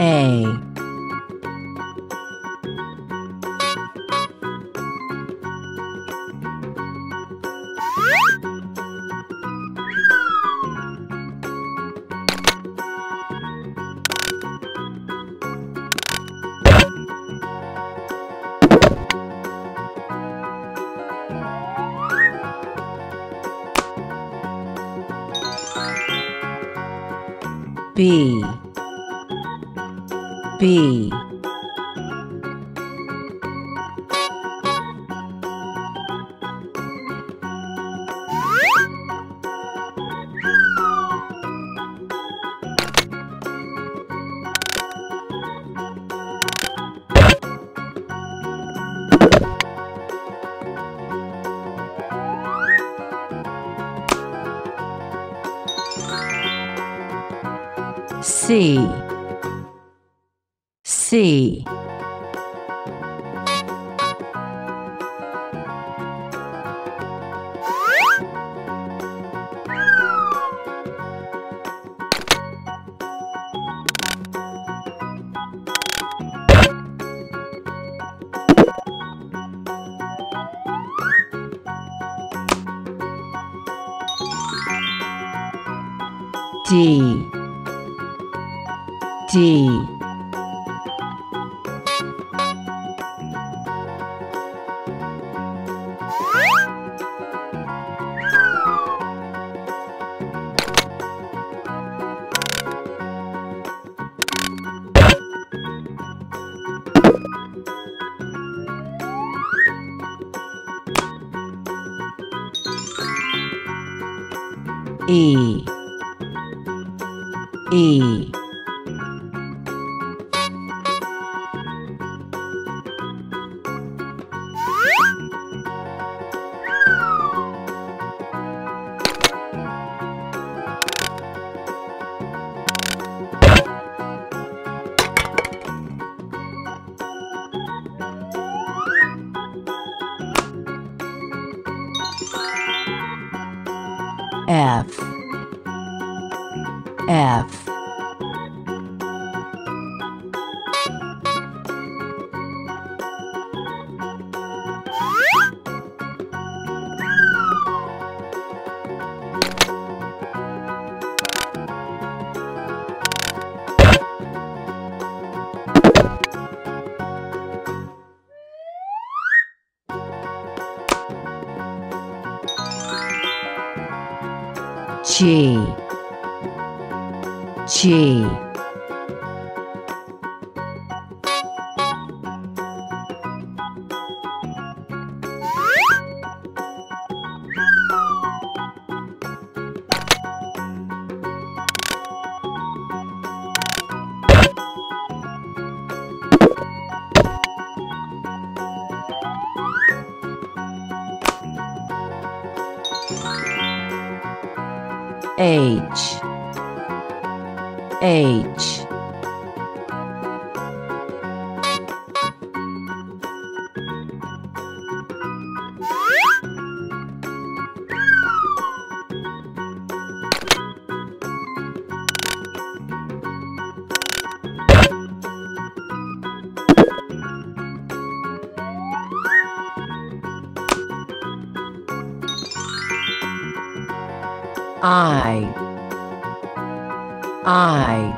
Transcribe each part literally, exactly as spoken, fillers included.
A. B. B. C. C. D. D. E. E. F. F. G. G. H. H. I. I.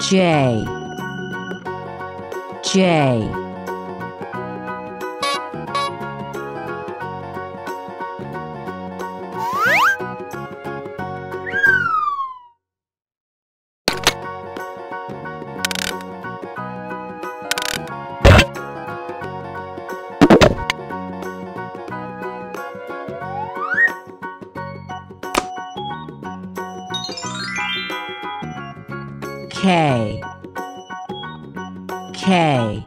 J. J. K. K.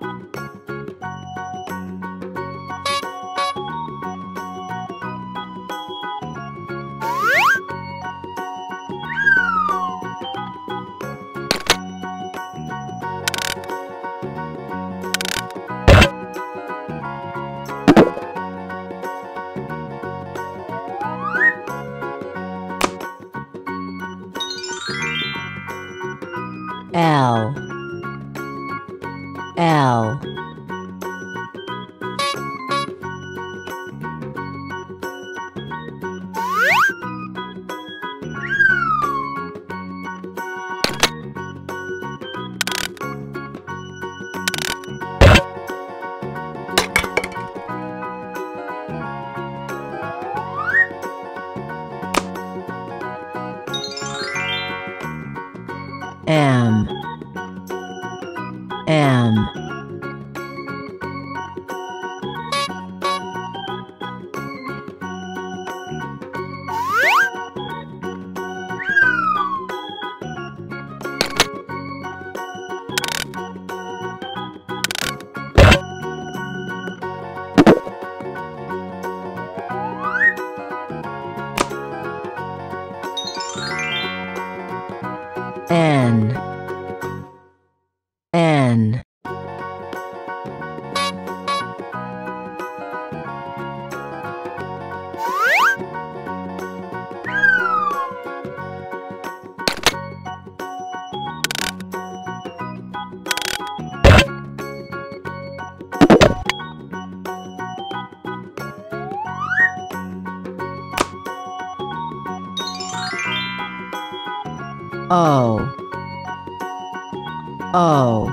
L L M M N N O O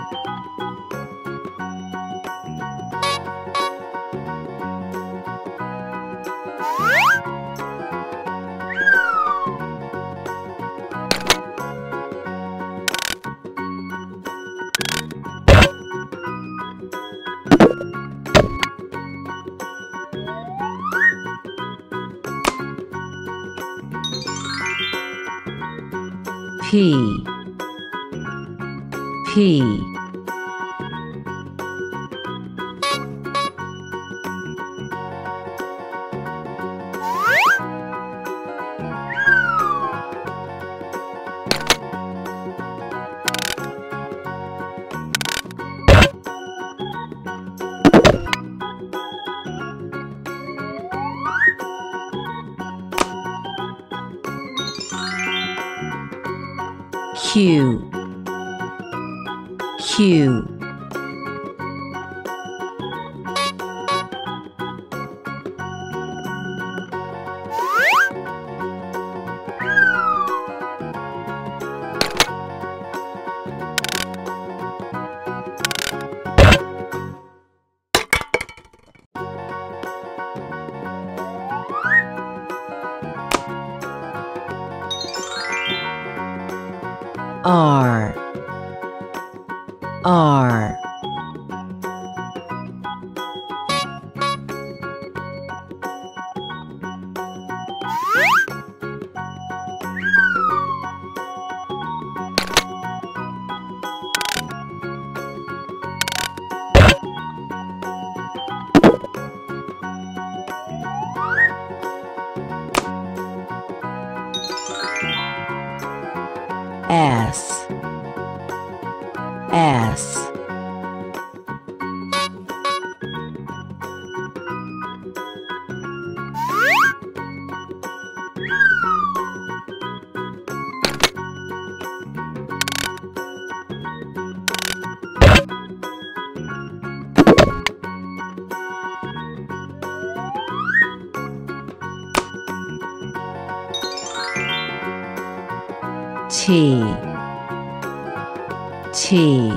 P P Q Q R R S S T T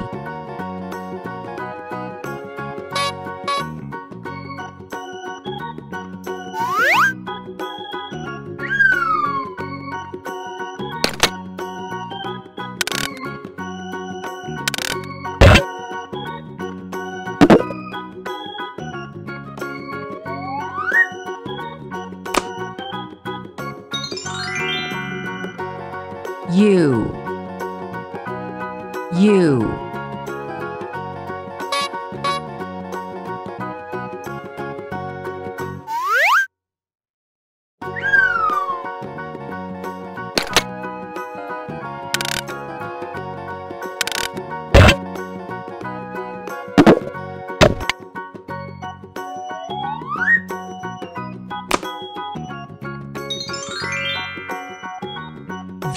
U U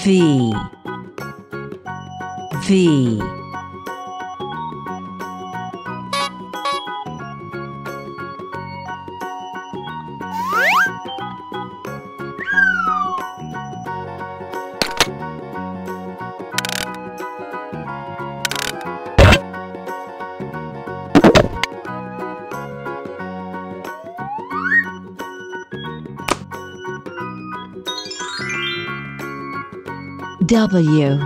V V W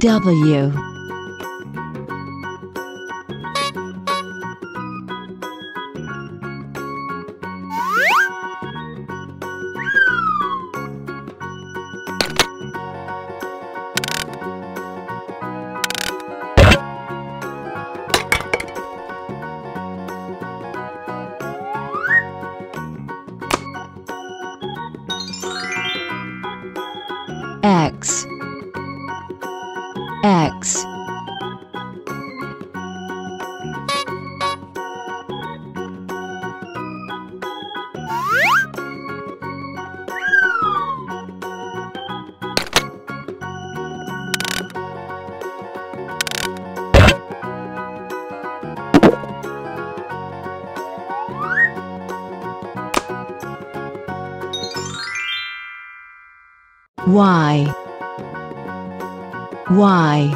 W X X Y Y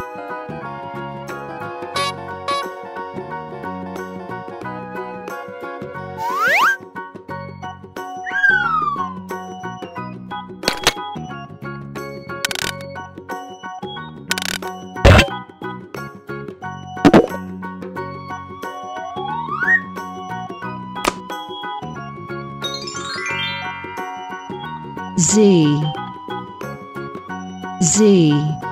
Z Z